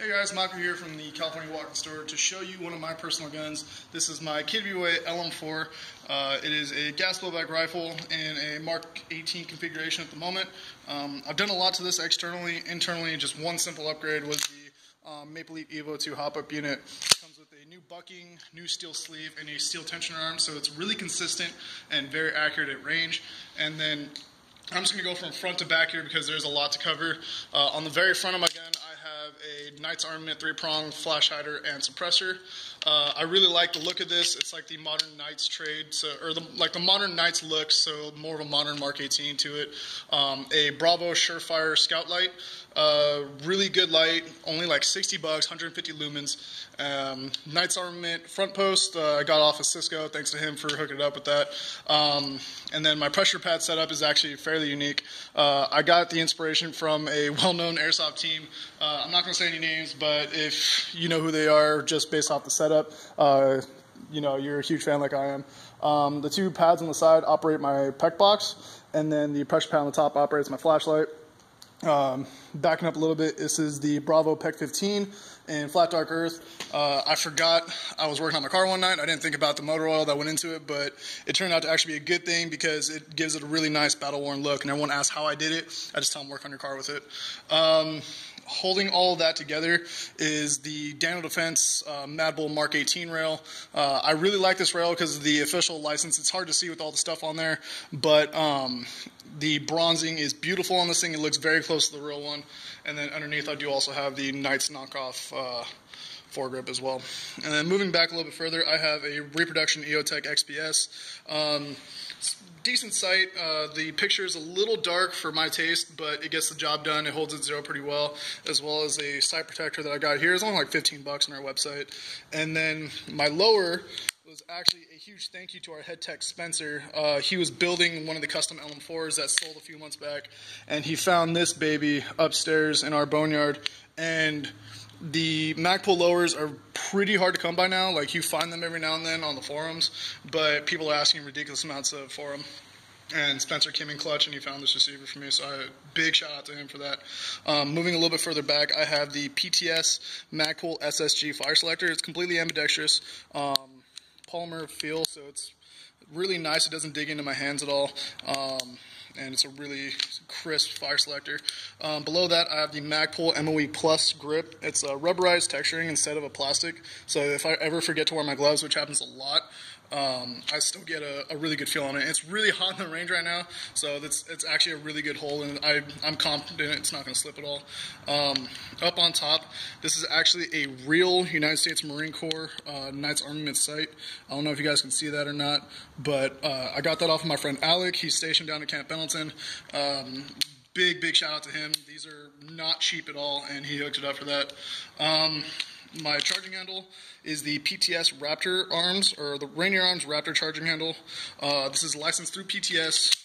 Hey guys, Michael here from the California Walking Store to show you one of my personal guns. This is my KWA LM4. It is a gas blowback rifle in a Mark 18 configuration at the moment. I've done a lot to this externally, internally. Just one simple upgrade was the Maple Leaf Evo 2 hop-up unit. It comes with a new bucking, new steel sleeve, and a steel tensioner arm, so it's really consistent and very accurate at range. And then I'm just going to go from front to back here because there's a lot to cover. On the very front of my gun, a Knight's Armament 3-prong flash hider and suppressor. I really like the look of this. It's like the modern Knight's trade, like the modern Knight's look, so more of a modern Mark 18 to it. A Bravo Surefire scout light, really good light, only like $60, 150 lumens. Knight's Armament front post, I got off of Cisco, thanks to him for hooking it up with that. And then my pressure pad setup is actually fairly unique. I got the inspiration from a well-known airsoft team. I'm not going to say any names, but if you know who they are, just based off the setup, you know, you're a huge fan like I am. The two pads on the side operate my PEC box, and then the pressure pad on the top operates my flashlight. Backing up a little bit, this is the Bravo PEC-15 in Flat Dark Earth. I forgot I was working on my car one night. I didn't think about the motor oil that went into it, but it turned out to actually be a good thing because it gives it a really nice battle-worn look, and everyone asks how I did it. I just tell them work on your car with it. Holding all of that together is the Daniel Defense Madbull Mark 18 rail. I really like this rail because of the official license. It's hard to see with all the stuff on there, but the bronzing is beautiful on this thing. It looks very close to the real one. And then underneath I do also have the Knight's knockoff foregrip as well. And then moving back a little bit further, I have a reproduction EOTech XPS. Decent sight. The picture is a little dark for my taste, but it gets the job done. It holds its zero pretty well as a sight protector that I got here. It's only like $15 on our website. And then my lower was actually a huge thank you to our head tech Spencer. He was building one of the custom LM4s that sold a few months back, and he found this baby upstairs in our boneyard. And the Magpul lowers are pretty hard to come by now. Like, you find them every now and then on the forums, but people are asking ridiculous amounts of forum. And Spencer came in clutch, and he found this receiver for me, so big shout-out to him for that. Moving a little bit further back, I have the PTS Magpul SSG fire selector. It's completely ambidextrous, polymer feel, so it's really nice. It doesn't dig into my hands at all. And it's a really crisp fire selector. Below that, I have the Magpul MOE Plus grip. It's a rubberized texturing instead of a plastic. So if I ever forget to wear my gloves, which happens a lot, I still get a really good feel on it. It's really hot in the range right now, so it's actually a really good hole, and I'm confident it's not going to slip at all. Up on top, this is actually a real United States Marine Corps Knight's Armament sight. I don't know if you guys can see that or not, but I got that off of my friend Alec. He's stationed down at Camp Pendleton. Big shout out to him. These are not cheap at all, and he hooked it up for that. My charging handle is the PTS Raptor Arms, or the Rainier Arms Raptor charging handle. This is licensed through PTS.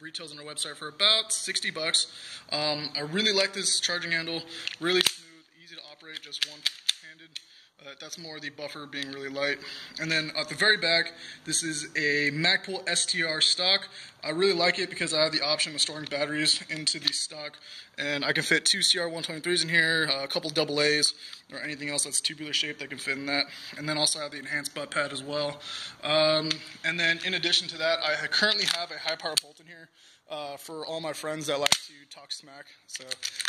Retails on our website for about $60. I really like this charging handle. Really smooth, easy to operate, just one-handed. That's more the buffer being really light. And then at the very back, this is a Magpul STR stock. I really like it because I have the option of storing batteries into the stock, and I can fit two CR-123s in here, a couple AA's, or anything else that's tubular shaped that can fit in that. And then also I have the enhanced butt pad as well. And then in addition to that, I currently have a high-power bolt in here for all my friends that like to talk smack. So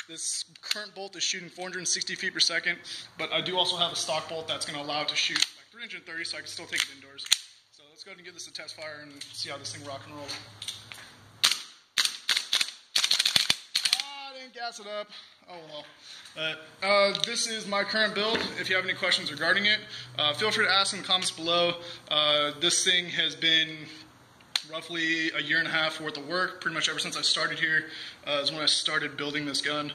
this current bolt is shooting 460 feet per second, but I do also have a stock bolt that's going to allow it to shoot like 330, so I can still take it indoors. So let's go ahead and give this a test fire and see how this thing rock and rolls. I didn't gas it up. Oh well. This is my current build. If you have any questions regarding it, feel free to ask in the comments below. This thing has been roughly a year and a half worth of work, pretty much ever since I started here, is when I started building this gun.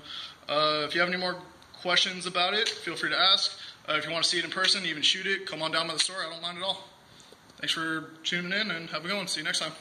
If you have any more questions about it, feel free to ask. If you want to see it in person, even shoot it, come on down by the store. I don't mind at all. Thanks for tuning in, and have a good one. See you next time.